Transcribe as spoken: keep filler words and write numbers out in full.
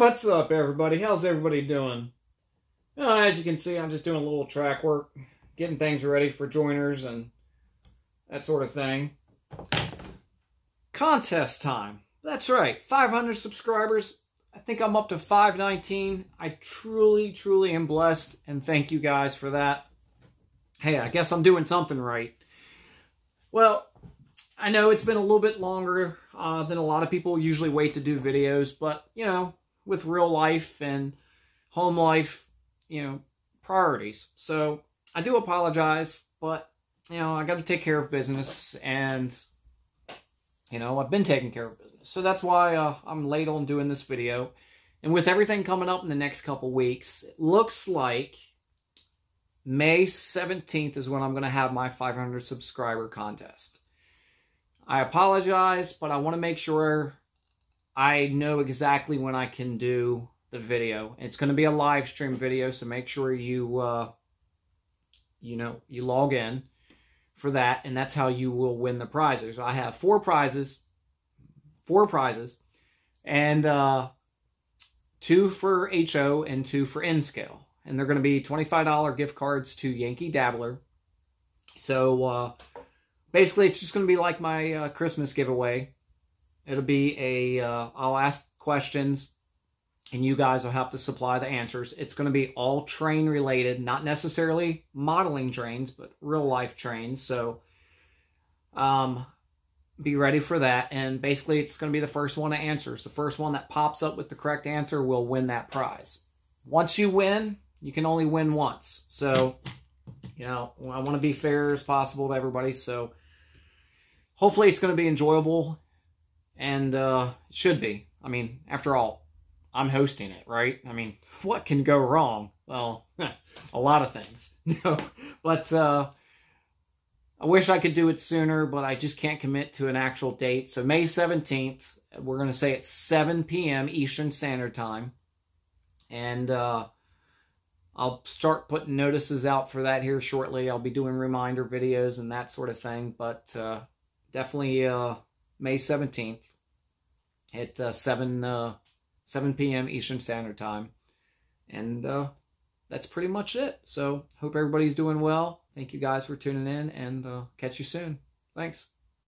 What's up, everybody? How's everybody doing? Uh, as you can see, I'm just doing a little track work, getting things ready for joiners and that sort of thing. Contest time. That's right, five hundred subscribers. I think I'm up to five nineteen. I truly, truly am blessed, and thank you guys for that. Hey, I guess I'm doing something right. Well, I know it's been a little bit longer uh, than a lot of people usually wait to do videos, but, you know, with real life and home life, you know, priorities. So I do apologize, but, you know, I got to take care of business, and, you know, I've been taking care of business. So that's why uh, I'm late on doing this video. And with everything coming up in the next couple weeks, it looks like May seventeenth is when I'm going to have my five hundred subscriber contest. I apologize, but I want to make sure I know exactly when I can do the video. It's going to be a live stream video, so make sure you, uh, you know, you log in for that, and that's how you will win the prizes. I have four prizes, four prizes, and uh, two for H O and two for N scale. And they're going to be twenty-five dollar gift cards to Yankee Dabbler. So, uh, basically, it's just going to be like my uh, Christmas giveaway. It'll be a, uh, I'll ask questions, and you guys will have to supply the answers. It's going to be all train-related, not necessarily modeling trains, but real-life trains. So, um, be ready for that. And basically, it's going to be the first one to answer. It's the first one that pops up with the correct answer will win that prize. Once you win, you can only win once. So, you know, I want to be fair as possible to everybody, so hopefully it's going to be enjoyable, and uh, it should be. I mean, after all, I'm hosting it, right? I mean, what can go wrong? Well, a lot of things. No, but uh, I wish I could do it sooner, but I just can't commit to an actual date. So May seventeenth, we're going to say it's seven P M Eastern Standard Time, and uh, I'll start putting notices out for that here shortly. I'll be doing reminder videos and that sort of thing, but uh, definitely uh, May seventeenth at uh, seven P M Eastern Standard Time. And uh, that's pretty much it. So hope everybody's doing well. Thank you guys for tuning in, and uh, catch you soon. Thanks.